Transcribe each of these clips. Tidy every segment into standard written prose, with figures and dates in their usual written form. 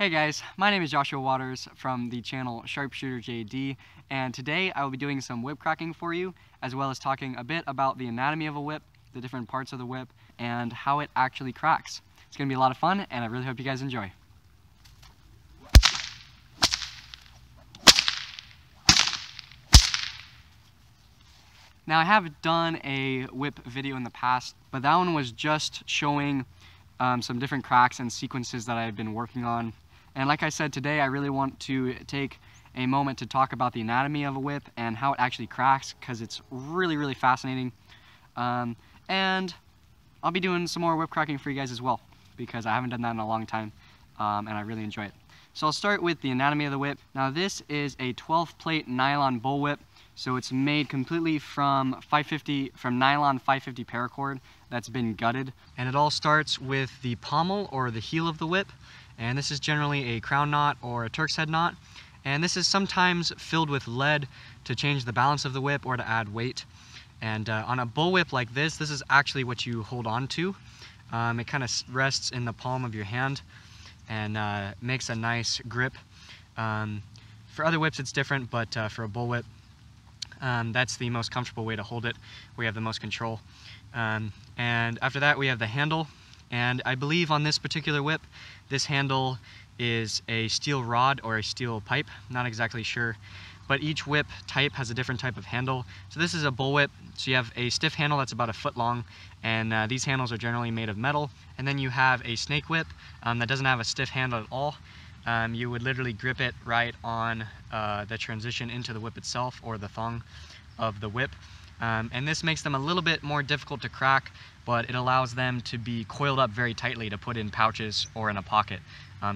Hey guys, my name is Joshua Waters from the channel SharpshooterJD, and today I will be doing some whip cracking for you, as well as talking a bit about the anatomy of a whip, the different parts of the whip, and how it actually cracks. It's going to be a lot of fun, and I really hope you guys enjoy. Now, I have done a whip video in the past, but that one was just showing some different cracks and sequences that I've been working on. And like I said, today I really want to take a moment to talk about the anatomy of a whip and how it actually cracks, because it's really, really fascinating. And I'll be doing some more whip cracking for you guys as well, because I haven't done that in a long time, and I really enjoy it. So I'll start with the anatomy of the whip. Now, this is a 12 plate nylon bullwhip, so it's made completely from nylon 550 paracord that's been gutted. And it all starts with the pommel or the heel of the whip. And this is generally a crown knot or a Turk's head knot. And this is sometimes filled with lead to change the balance of the whip or to add weight. And on a bullwhip like this, this is actually what you hold on to. It kind of rests in the palm of your hand and makes a nice grip. For other whips, it's different, but for a bullwhip, that's the most comfortable way to hold it. We have the most control. And after that, we have the handle. And I believe on this particular whip, this handle is a steel rod or a steel pipe. Not exactly sure, but each whip type has a different type of handle. So this is a bullwhip. So you have a stiff handle that's about a foot long, and these handles are generally made of metal. And then you have a snake whip that doesn't have a stiff handle at all. You would literally grip it right on the transition into the whip itself or the thong of the whip. And this makes them a little bit more difficult to crack, but it allows them to be coiled up very tightly to put in pouches or in a pocket.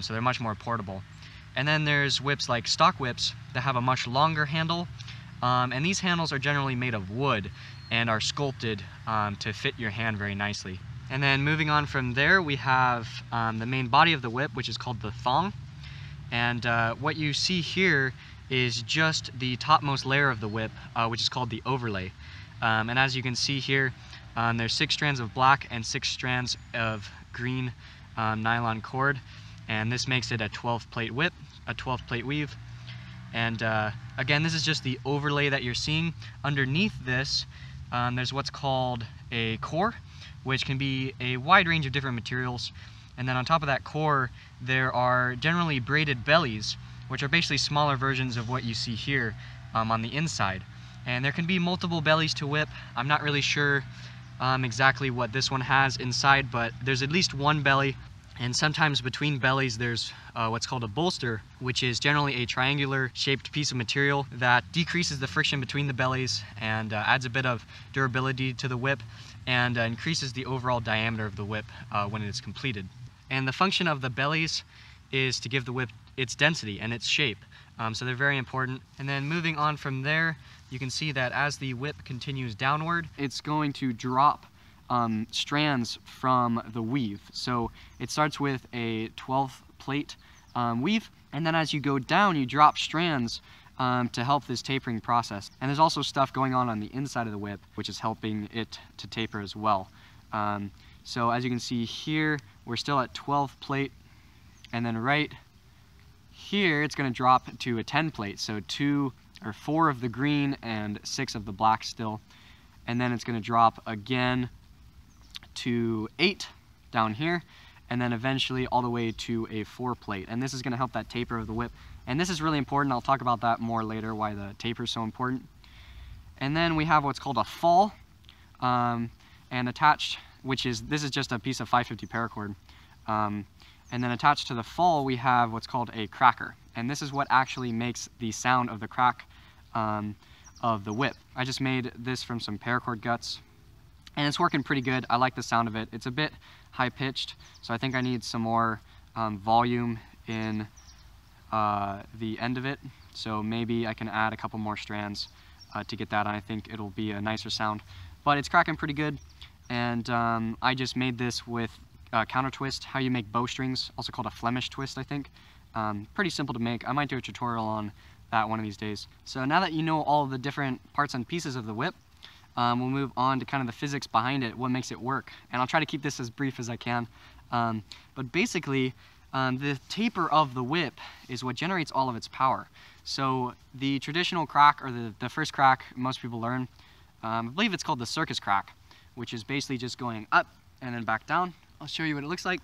So they're much more portable. And then there's whips like stock whips that have a much longer handle. And these handles are generally made of wood and are sculpted to fit your hand very nicely. And then moving on from there, we have the main body of the whip, which is called the thong. And what you see here is just the topmost layer of the whip, which is called the overlay. And as you can see here, there's 6 strands of black and 6 strands of green nylon cord. And this makes it a 12 plate whip, a 12 plate weave. And again, this is just the overlay that you're seeing. Underneath this, there's what's called a core, which can be a wide range of different materials. And then on top of that core, there are generally braided bellies, which are basically smaller versions of what you see here on the inside. And there can be multiple bellies to whip. I'm not really sure exactly what this one has inside, but there's at least one belly. And sometimes between bellies, there's what's called a bolster, which is generally a triangular shaped piece of material that decreases the friction between the bellies and adds a bit of durability to the whip and increases the overall diameter of the whip when it is completed. And the function of the bellies is to give the whip its density and its shape. So they're very important. And then moving on from there, you can see that as the whip continues downward, it's going to drop strands from the weave. So it starts with a 12 plate weave, and then as you go down, you drop strands to help this tapering process. And there's also stuff going on the inside of the whip, which is helping it to taper as well. So as you can see here, we're still at 12 plate, and then right here it's going to drop to a 10 plate, so 4 of the green and 6 of the black still, and then it's going to drop again to 8 down here, and then eventually all the way to a 4 plate. And this is going to help that taper of the whip, and this is really important. I'll talk about that more later, why the taper is so important. And then we have what's called a fall, and attached, this is just a piece of 550 paracord. And then attached to the fall, we have what's called a cracker. And this is what actually makes the sound of the crack of the whip. I just made this from some paracord guts, and it's working pretty good. I like the sound of it. It's a bit high-pitched, so I think I need some more volume in the end of it. So maybe I can add a couple more strands to get that, and I think it'll be a nicer sound. But it's cracking pretty good, and I just made this with counter twist, how you make bowstrings, also called a Flemish twist, I think. Pretty simple to make. I might do a tutorial on that one of these days. So now that you know all the different parts and pieces of the whip, we'll move on to kind of the physics behind it, what makes it work. And I'll try to keep this as brief as I can. But basically, The taper of the whip is what generates all of its power. So the traditional crack, or the first crack most people learn, I believe it's called the circus crack, which is basically just going up and then back down. I'll show you what it looks like.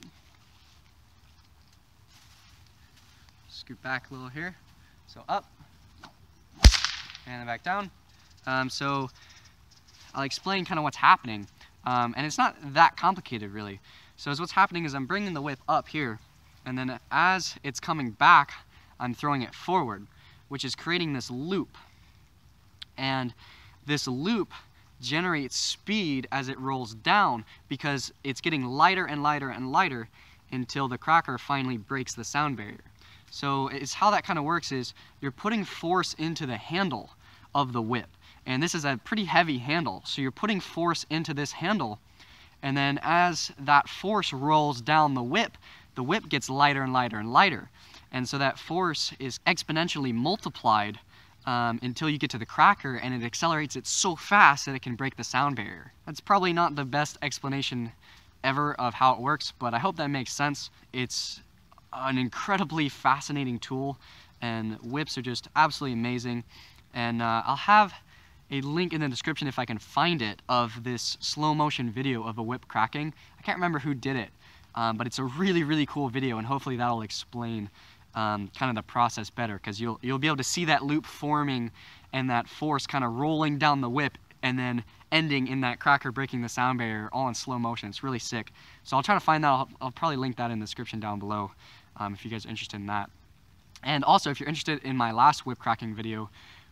Scoot back a little here. So up and then back down. So I'll explain kind of what's happening. And it's not that complicated really. So what's happening is I'm bringing the whip up here, and then as it's coming back, I'm throwing it forward, which is creating this loop. And this loop generates speed as it rolls down because it's getting lighter and lighter and lighter until the cracker finally breaks the sound barrier. So it's how that kind of works is you're putting force into the handle of the whip. And this is a pretty heavy handle. So you're putting force into this handle, and then as that force rolls down the whip gets lighter and lighter and lighter. And so that force is exponentially multiplied until you get to the cracker, and it accelerates it so fast that it can break the sound barrier. That's probably not the best explanation ever of how it works, but I hope that makes sense. It's an incredibly fascinating tool, and whips are just absolutely amazing. And I'll have a link in the description, if I can find it, of this slow motion video of a whip cracking. I can't remember who did it, but it's a really, really cool video, and hopefully that'll explain kind of the process better, because you'll be able to see that loop forming and that force kind of rolling down the whip and then ending in that cracker breaking the sound barrier all in slow motion. It's really sick. So I'll try to find that. I'll probably link that in the description down below if you guys are interested in that. And also, if you're interested in my last whip cracking video,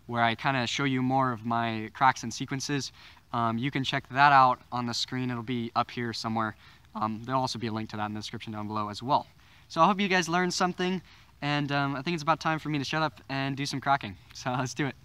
where I kind of show you more of my cracks and sequences, you can check that out on the screen. It'll be up here somewhere. There'll also be a link to that in the description down below as well. So I hope you guys learned something, and I think it's about time for me to shut up and do some cracking. So let's do it.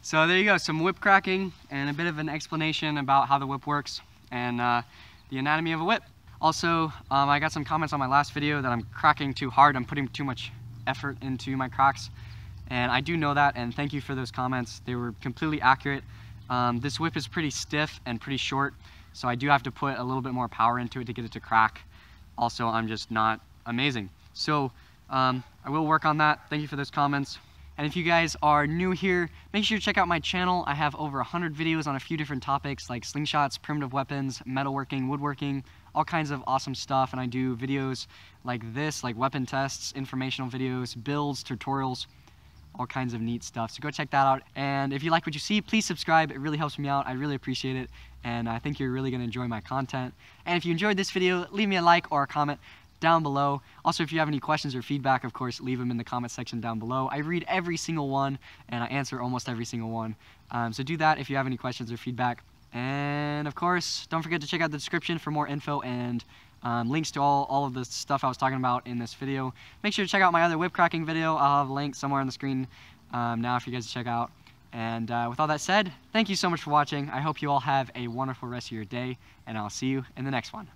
So there you go, some whip cracking and a bit of an explanation about how the whip works and the anatomy of a whip. Also, I got some comments on my last video that I'm cracking too hard, I'm putting too much effort into my cracks. And I do know that, and thank you for those comments. They were completely accurate. This whip is pretty stiff and pretty short, so I do have to put a little bit more power into it to get it to crack. Also, I'm just not amazing. So I will work on that. Thank you for those comments. And if you guys are new here, make sure you check out my channel. I have over 100 videos on a few different topics like slingshots, primitive weapons, metalworking, woodworking, all kinds of awesome stuff. And I do videos like this, like weapon tests, informational videos, builds, tutorials, all kinds of neat stuff. So go check that out. And if you like what you see, please subscribe. It really helps me out. I really appreciate it. And I think you're really gonna enjoy my content. And if you enjoyed this video, leave me a like or a comment down below. Also, if you have any questions or feedback, of course, leave them in the comment section down below. I read every single one, and I answer almost every single one. So do that if you have any questions or feedback. And of course, don't forget to check out the description for more info and links to all of the stuff I was talking about in this video. Make sure to check out my other whip cracking video. I'll have a link somewhere on the screen now for you guys to check out. And with all that said, thank you so much for watching. I hope you all have a wonderful rest of your day, and I'll see you in the next one.